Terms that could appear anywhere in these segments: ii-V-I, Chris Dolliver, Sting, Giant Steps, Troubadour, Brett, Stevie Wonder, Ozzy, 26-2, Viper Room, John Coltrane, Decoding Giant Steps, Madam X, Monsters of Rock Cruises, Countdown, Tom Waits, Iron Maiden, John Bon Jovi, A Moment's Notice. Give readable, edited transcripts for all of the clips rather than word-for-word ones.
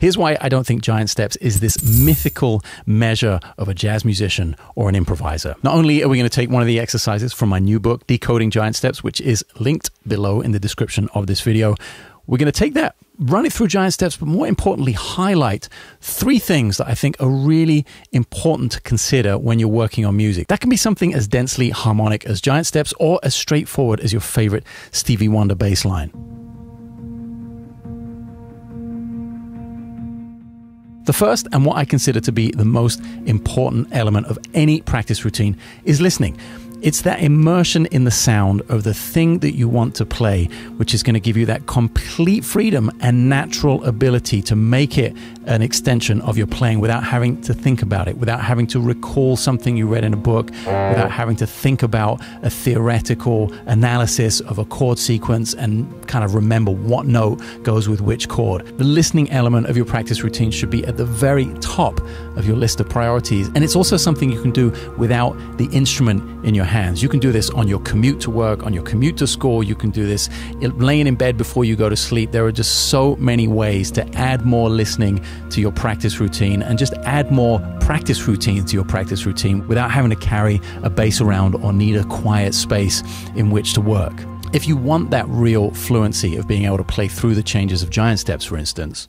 Here's why I don't think Giant Steps is this mythical measure of a jazz musician or an improviser. Not only are we going to take one of the exercises from my new book, Decoding Giant Steps, which is linked below in the description of this video, we're going to take that, run it through Giant Steps, but more importantly, highlight three things that I think are really important to consider when you're working on music. That can be something as densely harmonic as Giant Steps or as straightforward as your favorite Stevie Wonder bass line. The first, and what I consider to be the most important element of any practice routine, is listening. It's that immersion in the sound of the thing that you want to play, which is going to give you that complete freedom and natural ability to make it an extension of your playing without having to think about it, without having to recall something you read in a book, without having to think about a theoretical analysis of a chord sequence and kind of remember what note goes with which chord. The listening element of your practice routine should be at the very top of your list of priorities, and it's also something you can do without the instrument in your hands. You can do this on your commute to work, on your commute to school. You can do this laying in bed before you go to sleep. There are just so many ways to add more listening to your practice routine and just add more practice routine to your practice routine without having to carry a bass around or need a quiet space in which to work. If you want that real fluency of being able to play through the changes of Giant Steps, for instance,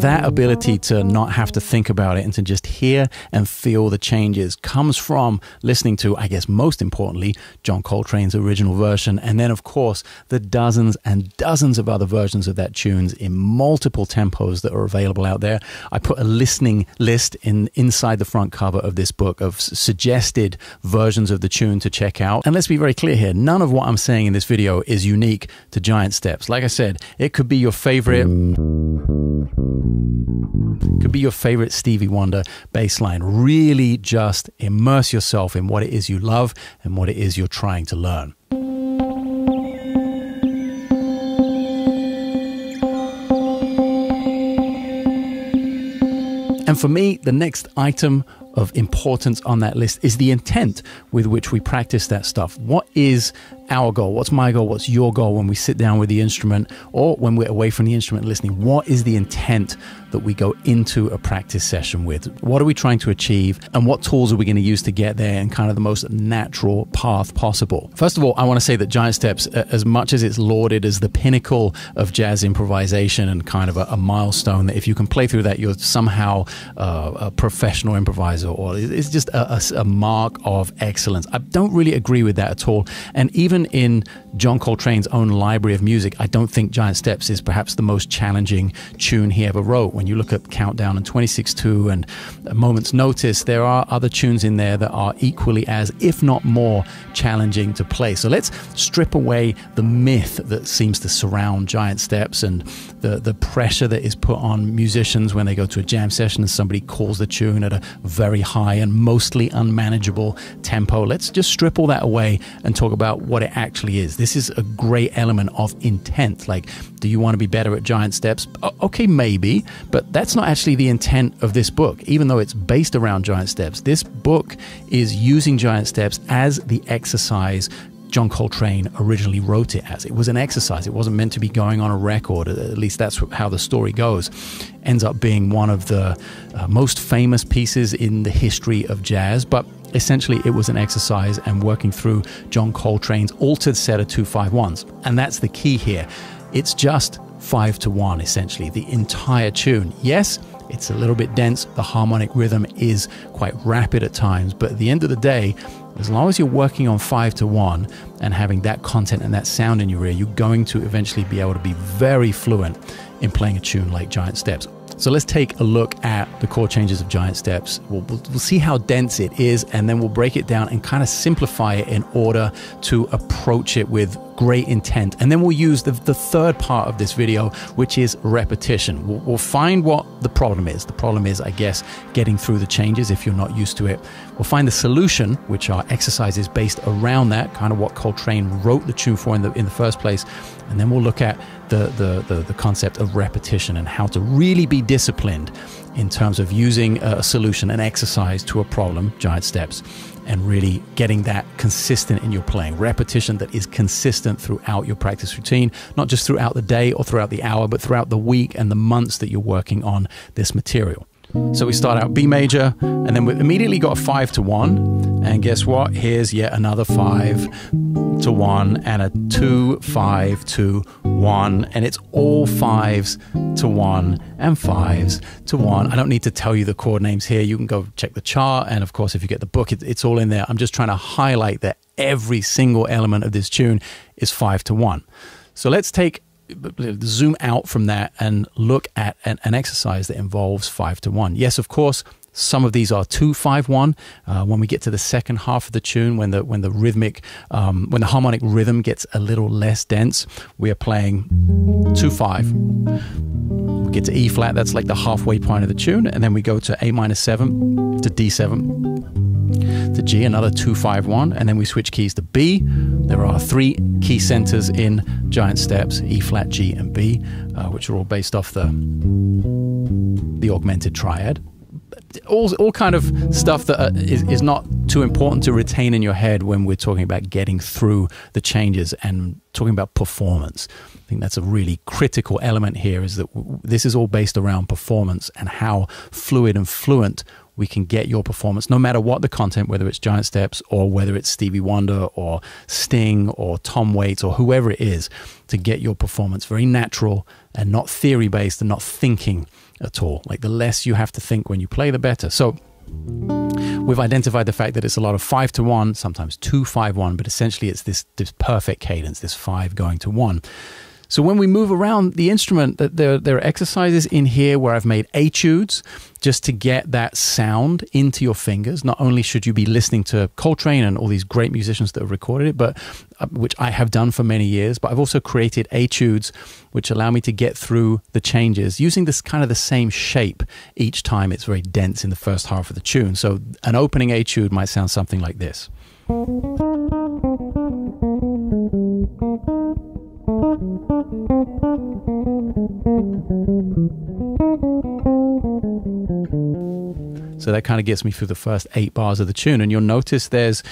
that ability to not have to think about it and to just hear and feel the changes comes from listening to, I guess most importantly, John Coltrane's original version, and then of course the dozens and dozens of other versions of that tunes in multiple tempos that are available out there. I put a listening list inside the front cover of this book of suggested versions of the tune to check out. And let's be very clear here, none of what I'm saying in this video is unique to Giant Steps. Like I said, it could be your favorite Stevie Wonder bass line. Really just immerse yourself in what it is you love and what it is you're trying to learn. And for me, the next item of importance on that list is the intent with which we practice that stuff. What is our goal? What's my goal? What's your goal when we sit down with the instrument or when we're away from the instrument listening? What is the intent that we go into a practice session with? What are we trying to achieve, and what tools are we going to use to get there in kind of the most natural path possible? First of all, I want to say that Giant Steps, as much as it's lauded as the pinnacle of jazz improvisation and kind of a milestone that if you can play through that, you're somehow a professional improviser, or it's just a mark of excellence. I don't really agree with that at all. And even in John Coltrane's own library of music, I don't think Giant Steps is perhaps the most challenging tune he ever wrote. When you look at Countdown and 26-2 and A Moment's Notice, there are other tunes in there that are equally as, if not more, challenging to play. So let's strip away the myth that seems to surround Giant Steps and the pressure that is put on musicians when they go to a jam session and somebody calls the tune at a very high and mostly unmanageable tempo. Let's just strip all that away and talk about what it actually is. This is a great element of intent. Like, do you want to be better at Giant Steps? Okay, maybe, but that's not actually the intent of this book, even though it's based around Giant Steps. This book is using Giant Steps as the exercise John Coltrane originally wrote it as. It was an exercise. It wasn't meant to be going on a record. At least that's how the story goes. Ends up being one of the most famous pieces in the history of jazz, but essentially it was an exercise and working through John Coltrane's altered set of 2/5/1s. And that's the key here. It's just 5/1, essentially, the entire tune. Yes, it's a little bit dense. The harmonic rhythm is quite rapid at times, but at the end of the day, as long as you're working on 5/1 and having that content and that sound in your ear, you're going to eventually be able to be very fluent in playing a tune like Giant Steps. So let's take a look at the chord changes of Giant Steps. We'll see how dense it is, and then we'll break it down and kind of simplify it in order to approach it with great intent. And then we'll use the third part of this video, which is repetition. We'll find what the problem is. The problem is, I guess, getting through the changes if you're not used to it. We'll find the solution, which are exercises based around that, kind of what Coltrane wrote the tune for in the first place. And then we'll look at the concept of repetition and how to really be disciplined in terms of using a solution, an exercise to a problem, giant steps, and really getting that consistent in your playing. Repetition that is consistent throughout your practice routine, not just throughout the day or throughout the hour, but throughout the week and the months that you're working on this material. So we start out B major, and then we've immediately got a 5-to-1, and guess what? Here's yet another 5-to-1 and a 2-5-to-1, and it's all 5s to 1 and 5s to 1. I don't need to tell you the chord names here. You can go check the chart, and of course, if you get the book, it's all in there. I'm just trying to highlight that every single element of this tune is 5-to-1. So let's zoom out from that and look at an exercise that involves 5-to-1. Yes, of course, some of these are 2-5-1. When we get to the second half of the tune, when the rhythmic, when the harmonic rhythm gets a little less dense, we are playing 2-5. We get to E flat. That's like the halfway point of the tune, and then we go to A-7 to D7 to G, another 2-5-1, and then we switch keys to B. There are 3 key centers in giant steps: E flat, G, and B, which are all based off the augmented triad. All kind of stuff that is not too important to retain in your head when we're talking about getting through the changes and talking about performance. I think that's a really critical element here, is that this is all based around performance and how fluid and fluent we can get your performance, no matter what the content, whether it's giant steps or whether it's Stevie Wonder or Sting or Tom Waits or whoever it is, to get your performance very natural and not theory-based and not thinking at all. Like, the less you have to think when you play, the better. So we've identified the fact that it's a lot of 5-to-1, sometimes 2-5-1, but essentially it's this perfect cadence, this 5 going to 1. So when we move around the instrument, there are exercises in here where I've made etudes just to get that sound into your fingers. Not only should you be listening to Coltrane and all these great musicians that have recorded it, but which I have done for many years, but I've also created etudes which allow me to get through the changes using this kind of the same shape each time. It's very dense in the first half of the tune. So an opening etude might sound something like this. So that kind of gets me through the first 8 bars of the tune, and you'll notice there's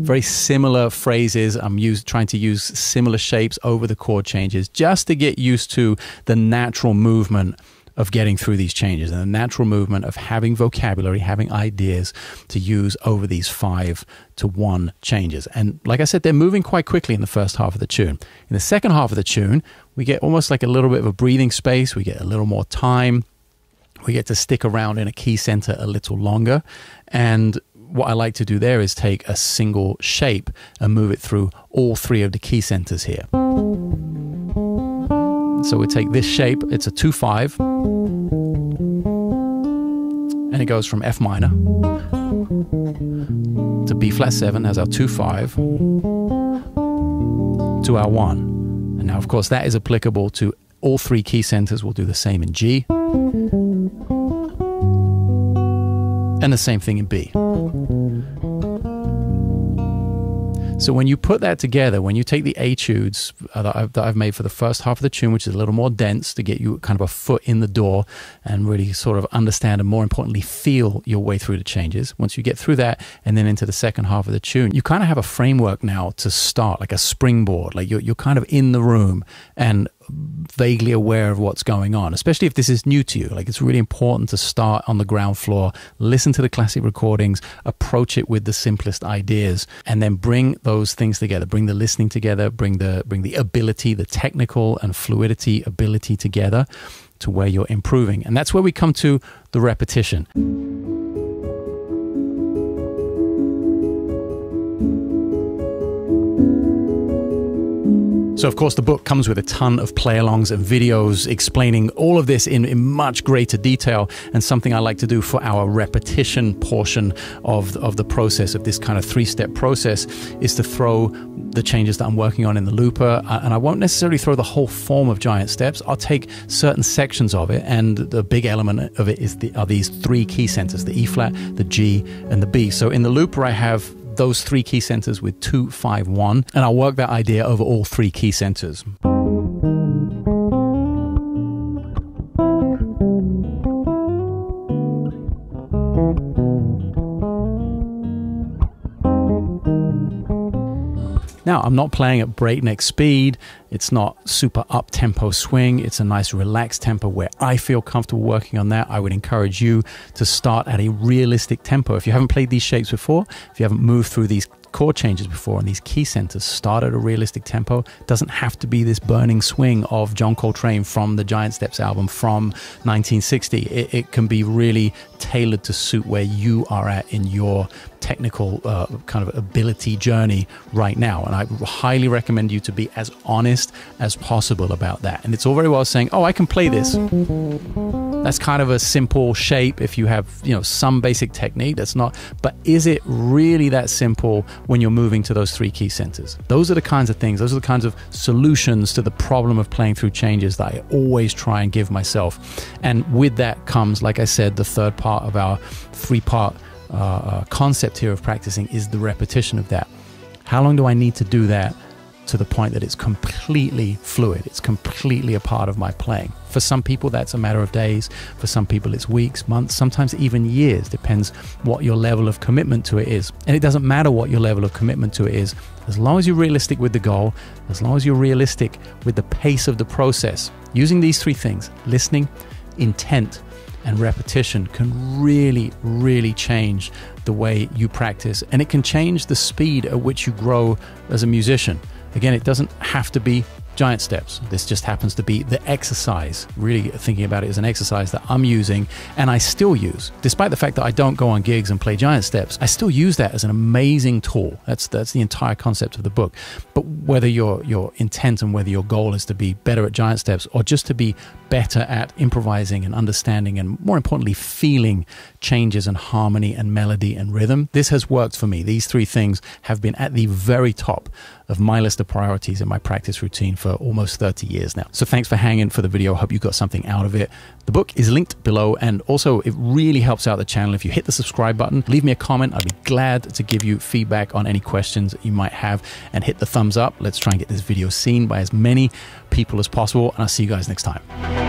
very similar phrases. I'm trying to use similar shapes over the chord changes just to get used to the natural movement of getting through these changes and the natural movement of having vocabulary, having ideas to use over these 5-to-1 changes. And like I said, they're moving quite quickly in the first half of the tune. In the second half of the tune, we get almost like a little bit of a breathing space. We get a little more time. We get to stick around in a key center a little longer. And what I like to do there is take a single shape and move it through all 3 of the key centers here. So we take this shape, it's a 2-5, and it goes from F minor to B flat 7 as our 2-5 to our 1. And now, of course, that is applicable to all 3 key centers. We'll do the same in G, and the same thing in B. So when you put that together, when you take the etudes that I've made for the first half of the tune, which is a little more dense to get you kind of a foot in the door and really sort of understand and, more importantly, feel your way through the changes. Once you get through that and then into the second half of the tune, you kind of have a framework now to start, like a springboard. Like you're kind of in the room and vaguely aware of what's going on, especially if this is new to you. Like, it's really important to start on the ground floor, listen to the classic recordings, approach it with the simplest ideas, and then bring those things together. Bring the listening together, bring the ability, the technical and fluidity ability together to where you're improving. And that's where we come to the repetition. So of course the book comes with a ton of play-alongs and videos explaining all of this in much greater detail, and something I like to do for our repetition portion of the process, of this kind of three-step process, is to throw the changes that I'm working on in the looper, and I won't necessarily throw the whole form of Giant Steps. I'll take certain sections of it, and the big element of it is are these three key centers, the E flat, the G, and the B. So in the looper I have those three key centers with 2, 5, 1, and I'll work that idea over all three key centers. Now, I'm not playing at breakneck speed, it's not super up-tempo swing, it's a nice relaxed tempo where I feel comfortable working on that. I would encourage you to start at a realistic tempo. If you haven't played these shapes before, if you haven't moved through these chord changes before and these key centers, start at a realistic tempo. It doesn't have to be this burning swing of John Coltrane from the Giant Steps album from 1960. It can be really tailored to suit where you are at in your technical kind of ability journey right now, and I highly recommend you to be as honest as possible about that. And it's all very well saying, oh, I can play this, that's kind of a simple shape if you have, you know, some basic technique. That's not, but is it really that simple when you're moving to those three key centers? Those are the kinds of things, those are the kinds of solutions to the problem of playing through changes that I always try and give myself. And with that comes, like I said, the third part of our three-part concept here of practicing is the repetition of that. How long do I need to do that to the point that it's completely fluid, it's completely a part of my playing? For some people that's a matter of days, for some people it's weeks, months, sometimes even years, depends what your level of commitment to it is. And it doesn't matter what your level of commitment to it is, as long as you're realistic with the goal, as long as you're realistic with the pace of the process. Using these three things, listening, intent, and repetition, can really, really change the way you practice, and it can change the speed at which you grow as a musician. Again, it doesn't have to be Giant Steps. This just happens to be the exercise, really thinking about it as an exercise that I'm using and I still use. Despite the fact that I don't go on gigs and play Giant Steps, I still use that as an amazing tool. That's the entire concept of the book. But whether your intent and whether your goal is to be better at Giant Steps or just to be better at improvising and understanding and, more importantly, feeling changes and harmony and melody and rhythm, this has worked for me. These three things have been at the very top of my list of priorities in my practice routine for almost 30 years now. So thanks for hanging for the video. Hope you got something out of it. The book is linked below, and also it really helps out the channel if you hit the subscribe button, leave me a comment. I'd be glad to give you feedback on any questions that you might have, and hit the thumbs up. Let's try and get this video seen by as many people as possible, and I'll see you guys next time.